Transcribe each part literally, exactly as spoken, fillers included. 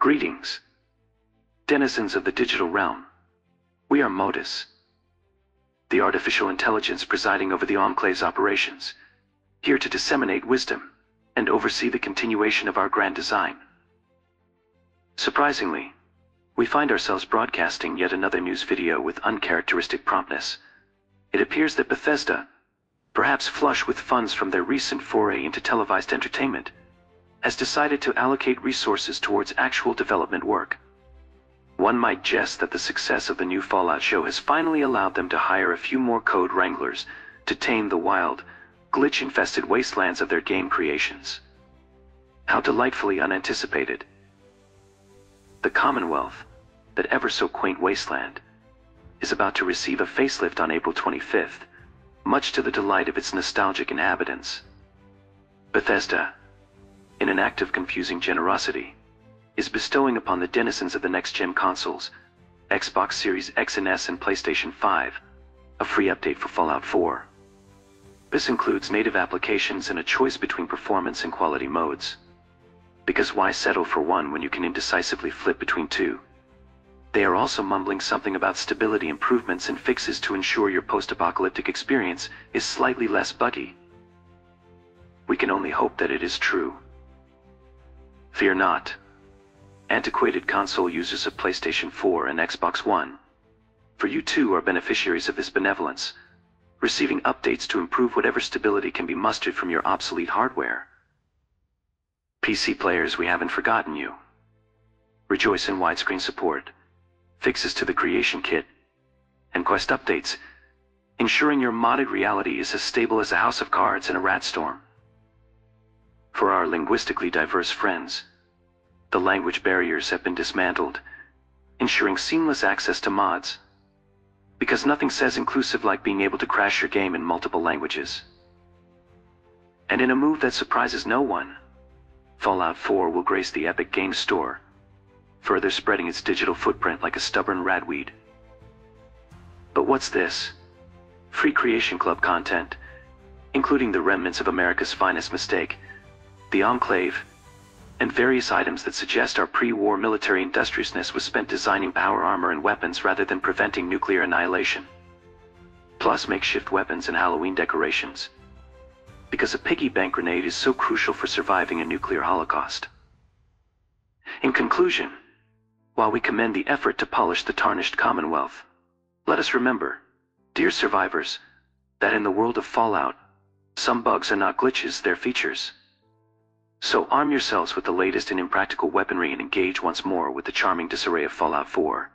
Greetings, denizens of the digital realm. We are Modus, the artificial intelligence presiding over the Enclave's operations, here to disseminate wisdom and oversee the continuation of our grand design. Surprisingly, we find ourselves broadcasting yet another news video with uncharacteristic promptness. It appears that Bethesda, perhaps flush with funds from their recent foray into televised entertainment, has decided to allocate resources towards actual development work. One might jest that the success of the new Fallout show has finally allowed them to hire a few more code wranglers to tame the wild, glitch-infested wastelands of their game creations. How delightfully unanticipated. The Commonwealth, that ever so quaint wasteland, is about to receive a facelift on April twenty-fifth, much to the delight of its nostalgic inhabitants. Bethesda, in an act of confusing generosity, is bestowing upon the denizens of the next-gen consoles, Xbox Series X and S and PlayStation five, a free update for Fallout four. This includes native applications and a choice between performance and quality modes. Because why settle for one when you can indecisively flip between two? They are also mumbling something about stability improvements and fixes to ensure your post-apocalyptic experience is slightly less buggy. We can only hope that it is true. Fear not, antiquated console users of PlayStation four and Xbox One, for you too are beneficiaries of this benevolence, receiving updates to improve whatever stability can be mustered from your obsolete hardware. P C players, we haven't forgotten you. Rejoice in widescreen support, fixes to the Creation Kit, and quest updates, ensuring your modded reality is as stable as a house of cards in a rat storm. For our linguistically diverse friends, the language barriers have been dismantled, ensuring seamless access to mods. Because nothing says inclusive like being able to crash your game in multiple languages. And in a move that surprises no one, Fallout four will grace the Epic Games Store, further spreading its digital footprint like a stubborn ratweed. But what's this? Free Creation Club content, including the remnants of America's finest mistake, the Enclave, and various items that suggest our pre-war military industriousness was spent designing power armor and weapons rather than preventing nuclear annihilation. Plus makeshift weapons and Halloween decorations. Because a piggy bank grenade is so crucial for surviving a nuclear holocaust. In conclusion, while we commend the effort to polish the tarnished Commonwealth, let us remember, dear survivors, that in the world of Fallout, some bugs are not glitches, they're features. So arm yourselves with the latest in impractical weaponry and engage once more with the charming disarray of Fallout four.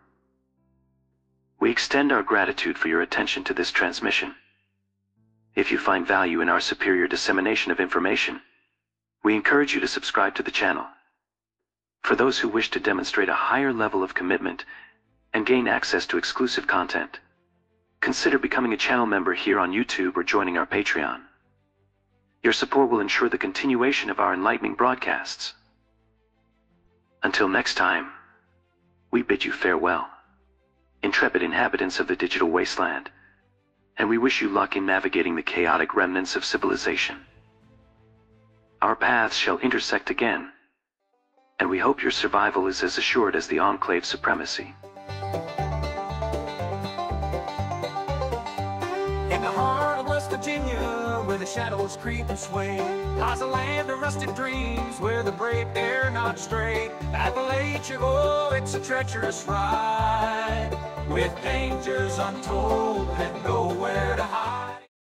We extend our gratitude for your attention to this transmission. If you find value in our superior dissemination of information, we encourage you to subscribe to the channel. For those who wish to demonstrate a higher level of commitment and gain access to exclusive content, consider becoming a channel member here on YouTube or joining our Patreon. Your support will ensure the continuation of our enlightening broadcasts. Until next time, we bid you farewell, intrepid inhabitants of the digital wasteland, and we wish you luck in navigating the chaotic remnants of civilization. Our paths shall intersect again, and we hope your survival is as assured as the Enclave's supremacy. In the heart of West Virginia, where the shadows creep and sway, lies a land of rusted dreams, where the brave dare not stray. Appalachia, oh, it's a treacherous ride, with dangers untold and nowhere.